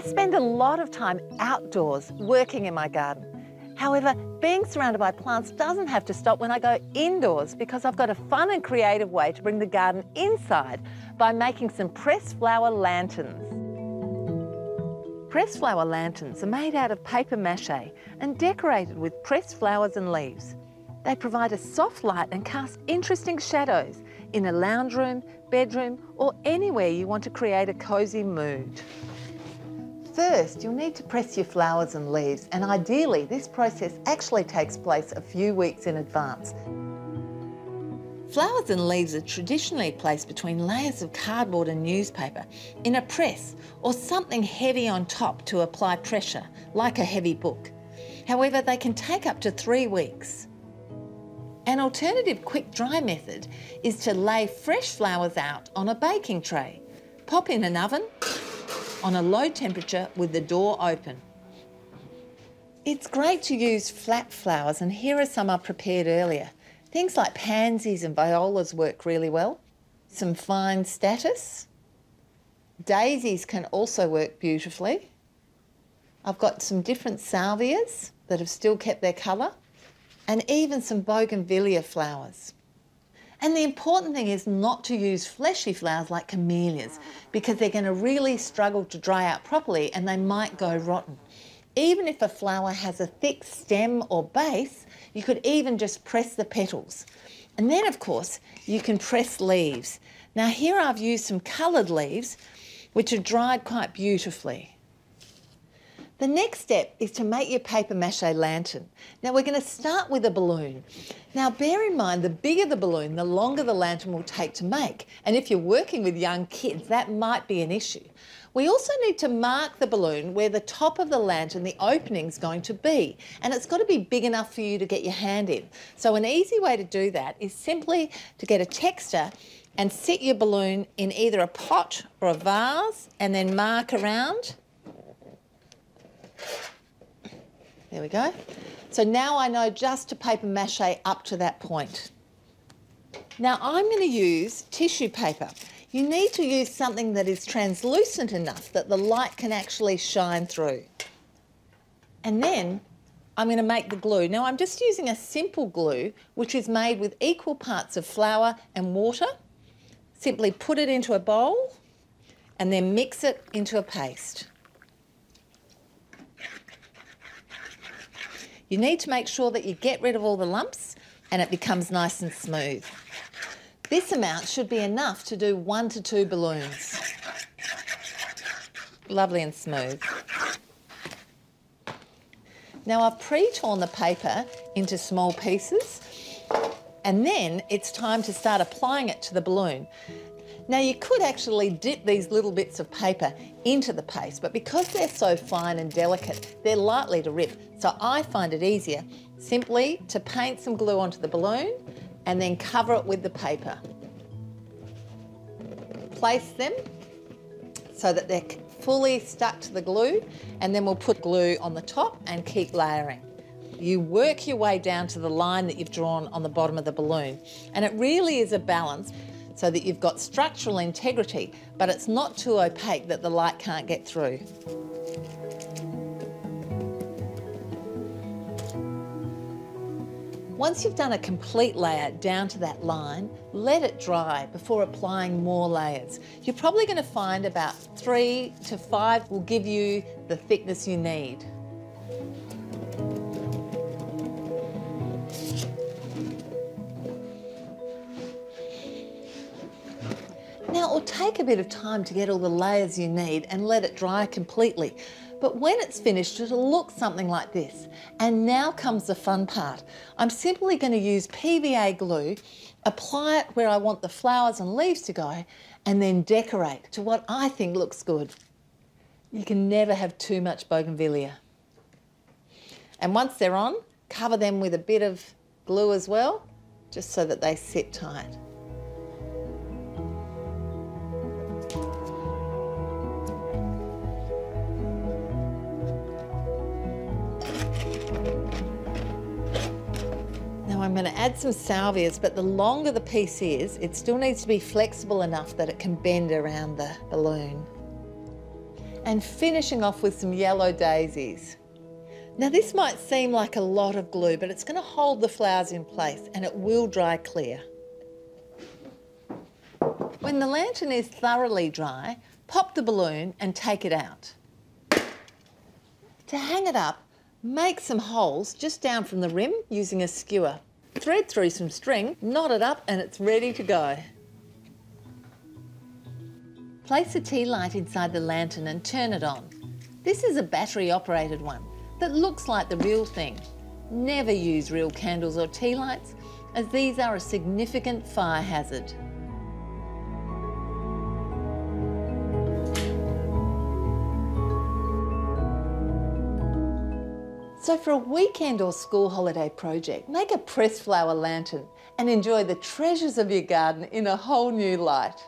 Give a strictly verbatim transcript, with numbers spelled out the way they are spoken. I spend a lot of time outdoors working in my garden. However, being surrounded by plants doesn't have to stop when I go indoors, because I've got a fun and creative way to bring the garden inside by making some pressed flower lanterns. Pressed flower lanterns are made out of paper mache and decorated with pressed flowers and leaves. They provide a soft light and cast interesting shadows in a lounge room, bedroom, or anywhere you want to create a cosy mood. First, you'll need to press your flowers and leaves, and ideally this process actually takes place a few weeks in advance. Flowers and leaves are traditionally placed between layers of cardboard and newspaper in a press or something heavy on top to apply pressure, like a heavy book. However, they can take up to three weeks. An alternative quick dry method is to lay fresh flowers out on a baking tray. Pop in an oven on a low temperature with the door open. It's great to use flat flowers, and here are some I prepared earlier. Things like pansies and violas work really well. Some fine status. Daisies can also work beautifully. I've got some different salvias that have still kept their colour, and even some bougainvillea flowers. And the important thing is not to use fleshy flowers like camellias, because they're going to really struggle to dry out properly and they might go rotten. Even if a flower has a thick stem or base, you could even just press the petals. And then, of course, you can press leaves. Now, here I've used some coloured leaves, which are dried quite beautifully. The next step is to make your paper mache lantern. Now we're going to start with a balloon. Now bear in mind, the bigger the balloon, the longer the lantern will take to make. And if you're working with young kids, that might be an issue. We also need to mark the balloon where the top of the lantern, the opening's going to be. And it's got to be big enough for you to get your hand in. So an easy way to do that is simply to get a texter and sit your balloon in either a pot or a vase and then mark around. There we go. So now I know just to paper mache up to that point. Now I'm going to use tissue paper. You need to use something that is translucent enough that the light can actually shine through. And then I'm going to make the glue. Now I'm just using a simple glue which is made with equal parts of flour and water. Simply put it into a bowl and then mix it into a paste. You need to make sure that you get rid of all the lumps and it becomes nice and smooth. This amount should be enough to do one to two balloons. Lovely and smooth. Now I've pre-torn the paper into small pieces, and then it's time to start applying it to the balloon. Now you could actually dip these little bits of paper into the paste, but because they're so fine and delicate, they're likely to rip. So I find it easier simply to paint some glue onto the balloon and then cover it with the paper. Place them so that they're fully stuck to the glue, and then we'll put glue on the top and keep layering. You work your way down to the line that you've drawn on the bottom of the balloon, and it really is a balance, so that you've got structural integrity, but it's not too opaque that the light can't get through. Once you've done a complete layer down to that line, let it dry before applying more layers. You're probably going to find about three to five will give you the thickness you need. Now, it will take a bit of time to get all the layers you need and let it dry completely. But when it's finished, it'll look something like this. And now comes the fun part. I'm simply going to use P V A glue, apply it where I want the flowers and leaves to go, and then decorate to what I think looks good. You can never have too much bougainvillea. And once they're on, cover them with a bit of glue as well, just so that they sit tight. I'm going to add some salvias, but the longer the piece is, it still needs to be flexible enough that it can bend around the balloon. and finishing off with some yellow daisies. Now this might seem like a lot of glue, but it's going to hold the flowers in place and it will dry clear. When the lantern is thoroughly dry, pop the balloon and take it out. To hang it up, make some holes just down from the rim using a skewer. Thread through some string, knot it up and it's ready to go. Place a tea light inside the lantern and turn it on. This is a battery-operated one that looks like the real thing. Never use real candles or tea lights, as these are a significant fire hazard. So for a weekend or school holiday project, make a pressed flower lantern and enjoy the treasures of your garden in a whole new light.